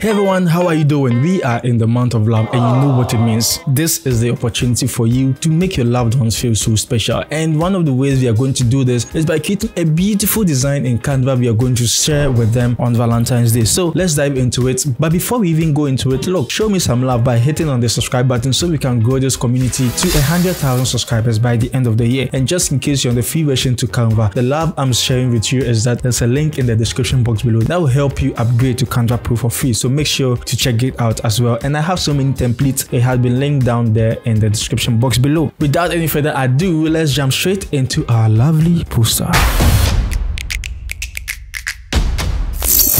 Hey everyone, how are you doing? We are in the month of love and you know what it means. This is the opportunity for you to make your loved ones feel so special, and one of the ways we are going to do this is by creating a beautiful design in Canva we are going to share with them on Valentine's Day. So let's dive into it. But before we even go into it, look, show me some love by hitting on the subscribe button so we can grow this community to 100,000 subscribers by the end of the year. And just in case you're on the free version to Canva, the love I'm sharing with you is that there's a link in the description box below that will help you upgrade to Canva Pro for free. So make sure to check it out as well, and I have so many templates. It has been linked down there in the description box below. Without any further ado, let's jump straight into our lovely poster.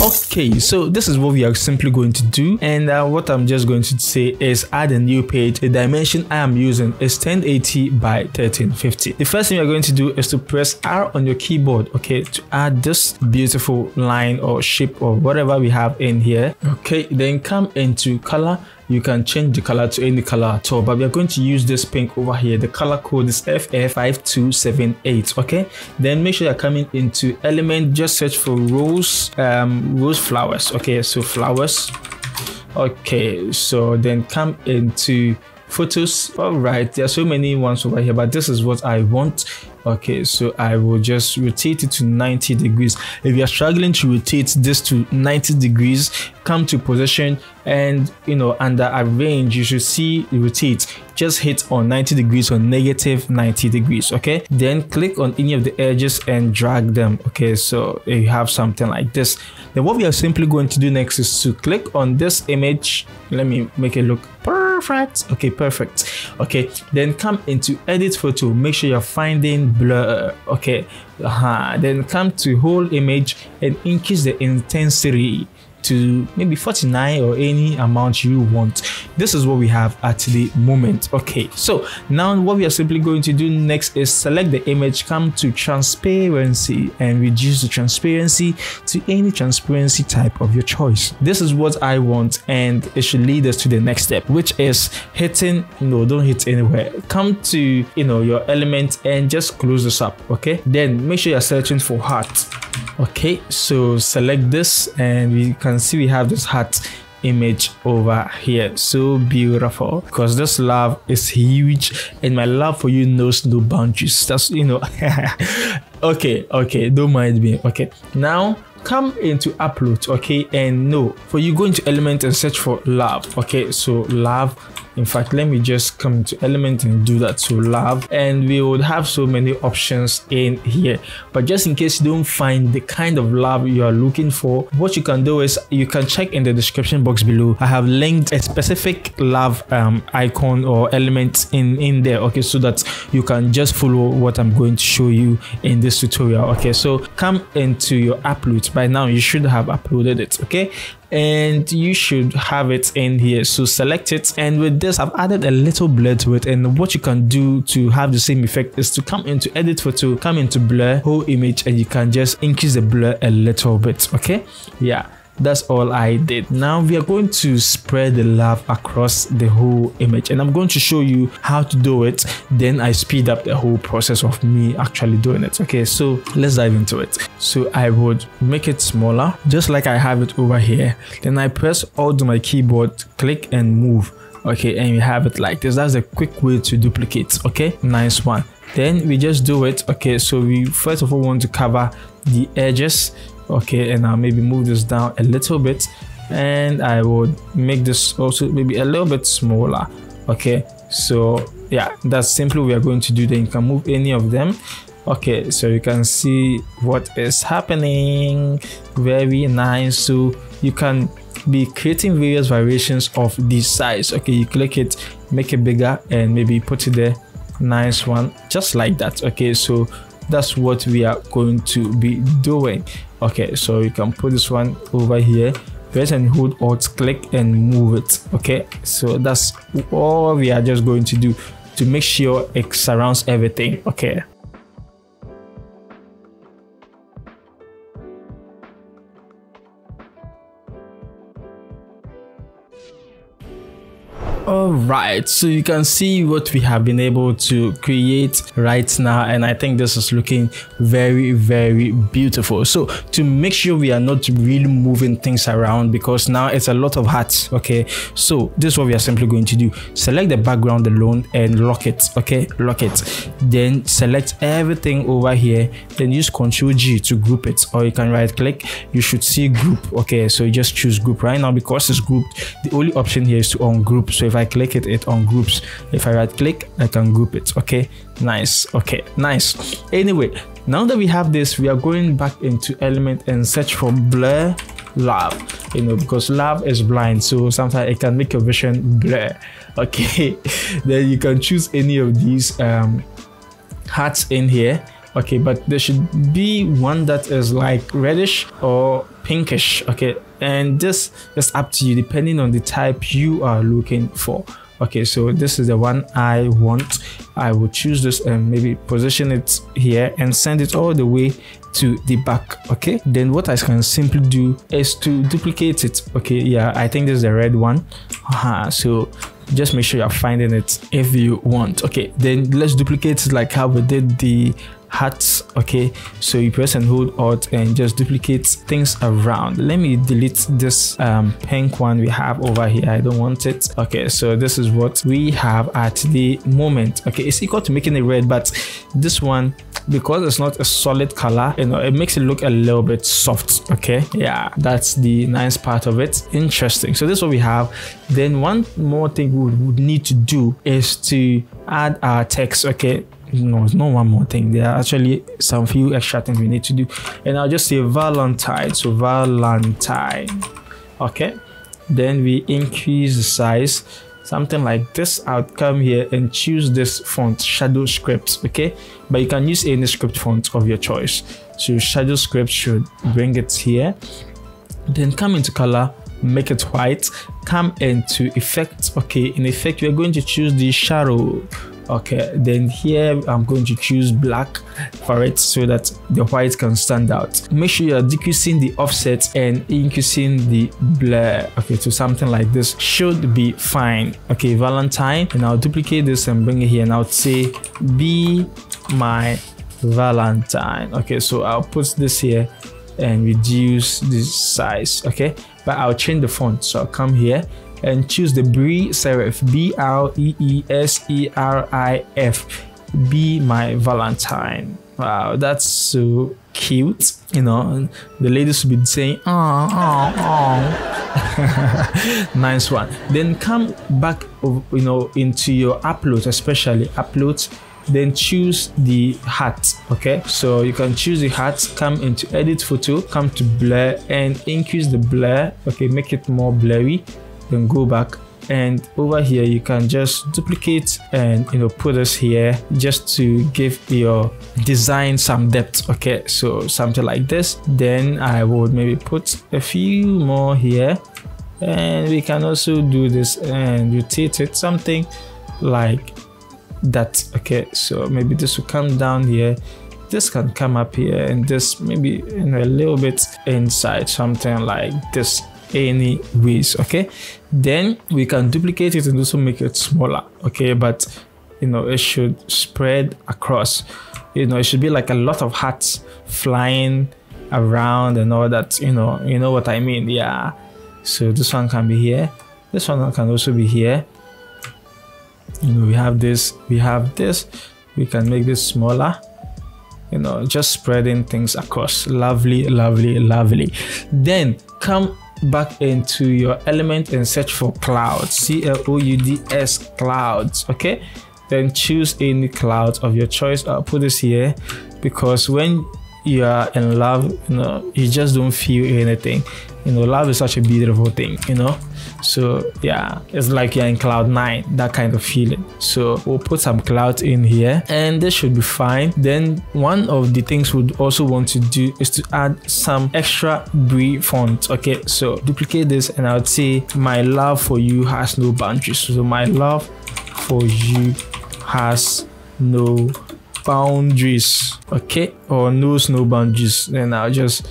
Okay, so this is what we are simply going to do, and what I'm just going to say is add a new page. The dimension I am using is 1080 by 1350. The first thing you're going to do is to press R on your keyboard, okay, to add this beautiful line or shape or whatever we have in here. Okay, then come into color. You can change the color to any color at all, but we are going to use this pink over here. The color code is FF5278. Okay, then make sure you're coming into element, just search for rose, rose flowers. Okay, so flowers. Okay, so then come into photos. All right, there are so many ones over here, but this is what I want. Okay, so I will just rotate it to 90 degrees. If you are struggling to rotate this to 90 degrees, come to position and, you know, under arrange, you should see rotate. Just hit on 90 degrees or negative 90 degrees, okay? Then click on any of the edges and drag them, okay? So you have something like this. Then what we are simply going to do next is to click on this image. Let me make it look perfect. Okay, perfect. Okay, then come into edit photo. Make sure you're finding blur, okay, then come to whole image and increase the intensity to maybe 49 or any amount you want. This is what we have at the moment. Okay, so now what we are simply going to do next is select the image, come to transparency and reduce the transparency to any transparency type of your choice. This is what I want, and it should lead us to the next step, which is hitting, no, don't hit anywhere. Come to, you know, your element and just close this up, okay? Then make sure you're searching for heart. Okay, so select this and we can see we have this heart image over here. So beautiful, because this love is huge and my love for you knows no boundaries. That's, you know. okay, don't mind me. Okay, now come into upload, okay, and no, for you go into element and search for love. Okay, so love. In fact, let me just come to element and do that to love, and we would have so many options in here. But just in case you don't find the kind of love you are looking for, what you can do is you can check in the description box below. I have linked a specific love icon or element in there, okay, so that you can just follow what I'm going to show you in this tutorial. Okay, so come into your upload. By now you should have uploaded it, okay, and you should have it in here. So select it, and with this I've added a little blur to it, and what you can do to have the same effect is to come into edit photo, come into blur, whole image, and you can just increase the blur a little bit, okay? Yeah, that's all I did. Now we are going to spread the love across the whole image, and I'm going to show you how to do it. Then I speed up the whole process of me actually doing it. Okay, so let's dive into it. So I would make it smaller, just like I have it over here. Then I press Alt on my keyboard, click and move. Okay, and we have it like this. That's a quick way to duplicate. Okay, nice one. Then we just do it. Okay, so we first of all want to cover the edges. Okay, and I'll maybe move this down a little bit, and I would make this also maybe a little bit smaller. Okay, so yeah, that's simply what we are going to do. Then you can move any of them. Okay, so you can see what is happening. Very nice. So you can be creating various variations of this size. Okay, you click it, make it bigger, and maybe put it there. Nice one, just like that. Okay, so that's what we are going to be doing. Okay, so you can put this one over here, press and hold Alt, click and move it. Okay, so that's all we are just going to do to make sure it surrounds everything. Okay, Alright, so you can see what we have been able to create right now, and I think this is looking very, very beautiful. So to make sure we are not really moving things around, because now it's a lot of hats, okay? So this is what we are simply going to do. Select the background alone and lock it, okay? Lock it. Then select everything over here, then use Ctrl G to group it, or you can right click. You should see group, okay? So you just choose group right now. Because it's grouped, the only option here is to ungroup. So if I click it, it ungroups. If I right click, I can group it. Okay, nice. Okay, nice. Anyway, now that we have this, we are going back into Element and search for blur lab, you know, because lab is blind, so sometimes it can make your vision blur. Okay, then you can choose any of these hats in here. Okay, but there should be one that is like reddish or pinkish, okay? And this is up to you depending on the type you are looking for. Okay, so this is the one I want. I will choose this and maybe position it here and send it all the way to the back. Okay, then what I can simply do is to duplicate it. Okay, yeah, I think this is the red one. So just make sure you're finding it if you want. Okay, then let's duplicate it like how we did the hats. Okay, so you press and hold Alt and just duplicate things around. Let me delete this pink one we have over here. I don't want it. Okay, so this is what we have at the moment. Okay, it's equal to making it red, but this one, because it's not a solid color, you know, it makes it look a little bit soft. Okay, yeah, that's the nice part of it. Interesting. So this is what we have. Then one more thing we would need to do is to add our text. Okay, no, it's not one more thing. There are actually some few extra things we need to do, and I'll just say Valentine. So Valentine. Okay, then we increase the size something like this. I'll come here and choose this font, Shadow Scripts. Okay, but you can use any script font of your choice. So Shadow Scripts should bring it here, then come into color, make it white, come into effect. Okay, in effect we're going to choose the shadow. Okay, then here I'm going to choose black for it so that the white can stand out. Make sure you're decreasing the offset and increasing the blur. Okay, so something like this should be fine. Okay, Valentine, and I'll duplicate this and bring it here, and I'll say be my Valentine. Okay, so I'll put this here and reduce the size. Okay, but I'll change the font, so I'll come here and choose the Bree Serif, B-R-E-E-S-E-R-I-F, Be My Valentine. Wow, that's so cute. You know, the ladies will be saying, oh, oh, oh. Nice one. Then come back, you know, into your upload, especially uploads. Then choose the hat. Okay, so you can choose the hat, come into edit photo, come to blur and increase the blur. Okay, make it more blurry. Then go back, and over here you can just duplicate and, you know, put this here just to give your design some depth. Okay, so something like this. Then I would maybe put a few more here, and we can also do this and rotate it something like that. Okay, so maybe this will come down here, this can come up here, and this maybe, you know, a little bit inside, something like this. Anyways, okay, then we can duplicate it and also make it smaller. Okay, but, you know, it should spread across, you know, it should be like a lot of hats flying around and all that, you know what I mean. Yeah, so this one can be here, this one can also be here, you know, we have this, we have this, we can make this smaller. You know, just spreading things across. Lovely, lovely, lovely. Then come back into your element and search for clouds, C-L-O-U-D-S, clouds. Okay, then choose any cloud of your choice. I'll put this here because when you are in love, you know, you just don't feel anything. You know, love is such a beautiful thing, you know. So yeah, it's like you're in cloud nine, that kind of feeling. So we'll put some clouds in here, and this should be fine. Then one of the things we'd also want to do is to add some extra Bree font. Okay, so duplicate this, and I would say my love for you has no boundaries. So my love for you has no boundaries. Okay, or knows no boundaries. Then I'll just,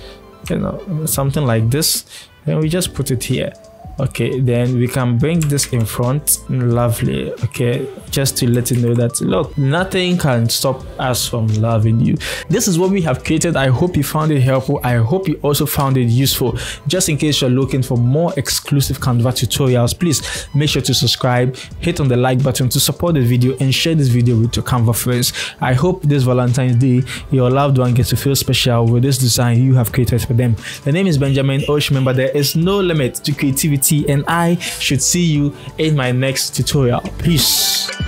you know, something like this, and we just put it here. Okay, then we can bring this in front. Lovely. Okay, just to let you know that look, nothing can stop us from loving you. This is what we have created. I hope you found it helpful. I hope you also found it useful. Just in case you're looking for more exclusive Canva tutorials, please make sure to subscribe, hit on the like button to support the video, and share this video with your Canva friends. I hope this Valentine's Day your loved one gets to feel special with this design you have created for them. The name is Benjamin Oshman, but there is no limit to creativity, and I should see you in my next tutorial. Peace.